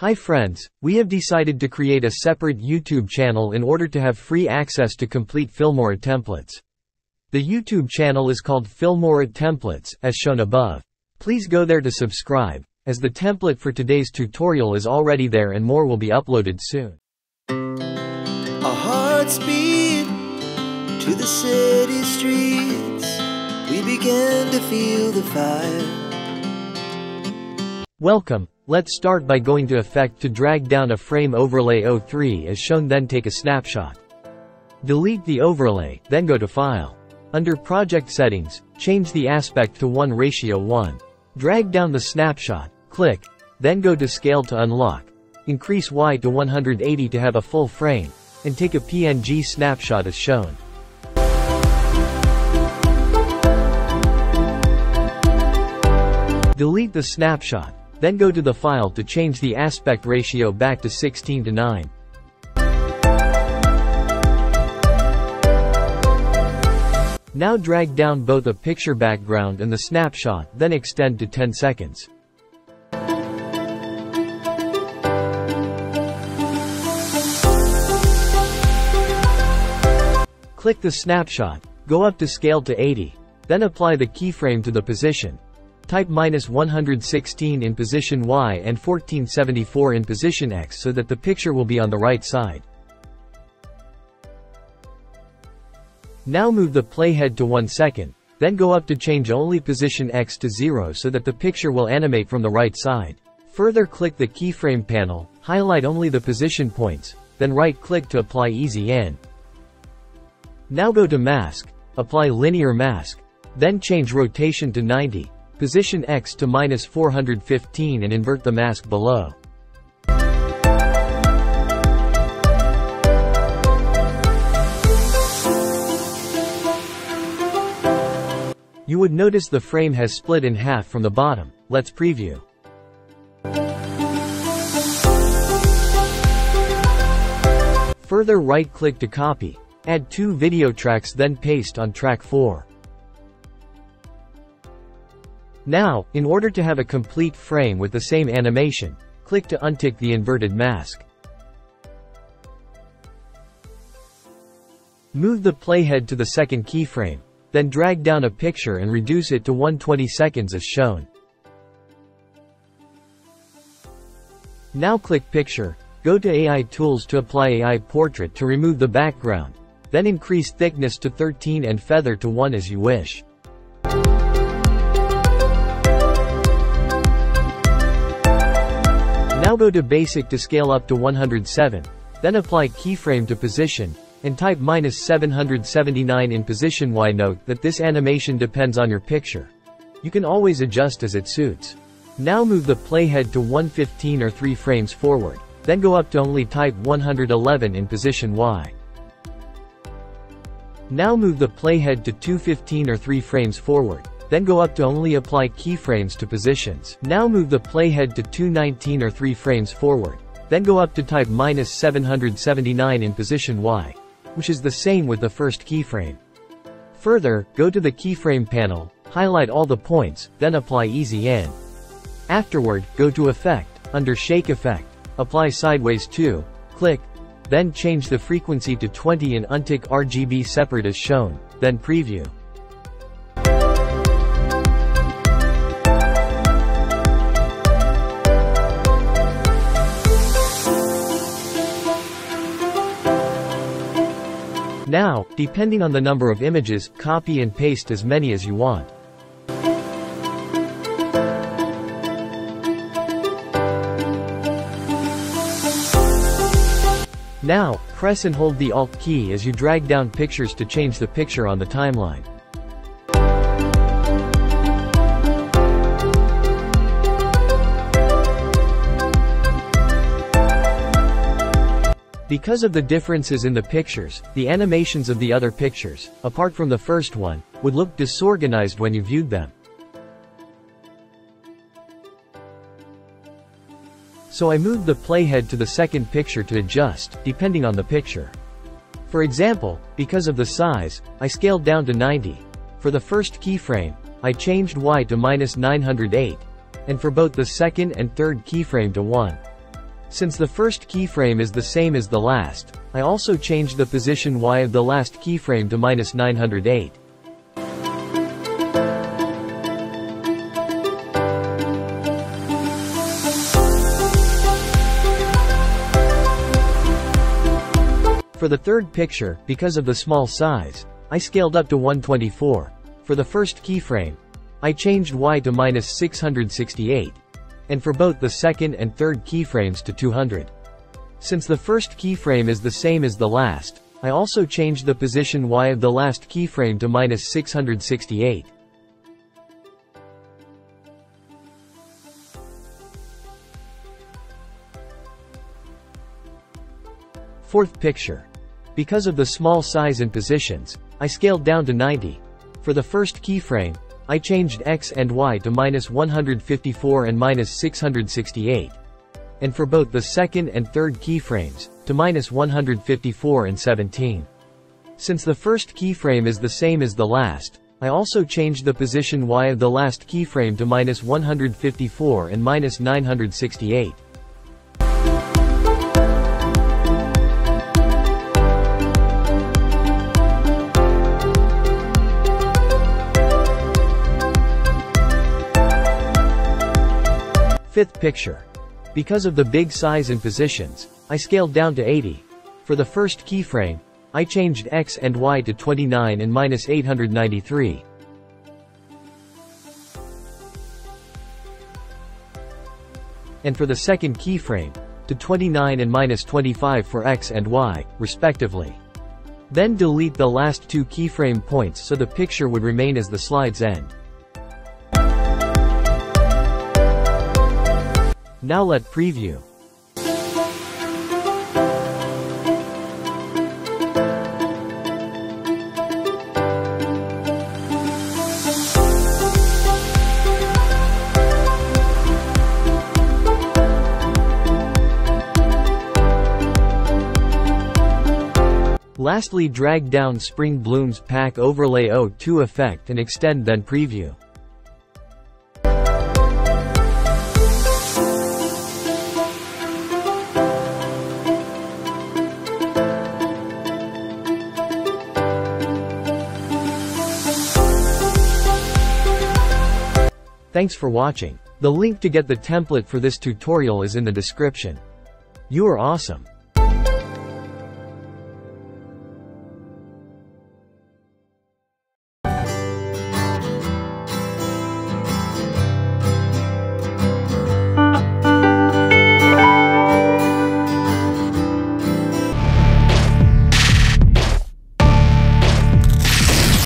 Hi friends, we have decided to create a separate YouTube channel in order to have free access to complete Filmora templates. The YouTube channel is called Filmora Templates, as shown above. Please go there to subscribe, as the template for today's tutorial is already there and more will be uploaded soon. Our hearts beat to the city streets, we begin to feel the fire. Welcome. Let's start by going to Effect to drag down a frame overlay O3 as shown, then take a snapshot. Delete the overlay, then go to File. Under Project Settings, change the aspect to 1:1. Drag down the snapshot, click, then go to Scale to unlock. Increase Y to 180 to have a full frame, and take a PNG snapshot as shown. Delete the snapshot. Then go to the file to change the aspect ratio back to 16:9. Now drag down both a picture background and the snapshot, then extend to 10 seconds. Click the snapshot, go up to Scale to 80, then apply the keyframe to the position. Type -116 in position Y and 1474 in position X so that the picture will be on the right side. Now move the playhead to 1 second, then go up to change only position X to 0 so that the picture will animate from the right side. Further click the keyframe panel, highlight only the position points, then right-click to apply Easy In. Now go to Mask, apply Linear Mask, then change rotation to 90. Position X to -415 and invert the mask below. You would notice the frame has split in half from the bottom. Let's preview. Further right-click to copy. Add 2 video tracks, then paste on track 4. Now, in order to have a complete frame with the same animation, click to untick the inverted mask. Move the playhead to the second keyframe, then drag down a picture and reduce it to 120 seconds as shown. Now click Picture, go to AI Tools to apply AI Portrait to remove the background, then increase thickness to 13 and feather to 1 as you wish. Now go to Basic to scale up to 107, then apply keyframe to position, and type -779 in position Y. Note that this animation depends on your picture. You can always adjust as it suits. Now move the playhead to 115 or 3 frames forward, then go up to only type 111 in position Y. Now move the playhead to 215 or 3 frames forward. Then go up to only apply keyframes to positions. Now move the playhead to 219 or 3 frames forward. Then go up to type -779 in position Y, which is the same with the first keyframe. Further, go to the keyframe panel, highlight all the points, then apply Easy In. Afterward, go to Effect, under Shake Effect, apply Sideways 2, click, then change the frequency to 20 and untick RGB separate as shown, then preview. Now, depending on the number of images, copy and paste as many as you want. Now, press and hold the Alt key as you drag down pictures to change the picture on the timeline. Because of the differences in the pictures, the animations of the other pictures, apart from the first one, would look disorganized when you viewed them. So I moved the playhead to the second picture to adjust, depending on the picture. For example, because of the size, I scaled down to 90. For the first keyframe, I changed Y to -908, and for both the second and third keyframe to 1. Since the first keyframe is the same as the last, I also changed the position Y of the last keyframe to -908. For the third picture, because of the small size, I scaled up to 124. For the first keyframe, I changed Y to -668. And for both the second and third keyframes to 200. Since the first keyframe is the same as the last, I also changed the position Y of the last keyframe to -668. Fourth picture. Because of the small size and positions, I scaled down to 90. For the first keyframe, I changed X and Y to -154 and -668. And for both the second and third keyframes, to -154 and 17. Since the first keyframe is the same as the last, I also changed the position Y of the last keyframe to -154 and -968. Fifth picture. Because of the big size and positions, I scaled down to 80. For the first keyframe, I changed X and Y to 29 and -893. And for the second keyframe, to 29 and -25 for X and Y, respectively. Then delete the last two keyframe points so the picture would remain as the slide's end. Now let preview. Lastly, drag down Spring Blooms Pack Overlay O2 effect and extend, then preview. Thanks for watching. The link to get the template for this tutorial is in the description. You are awesome.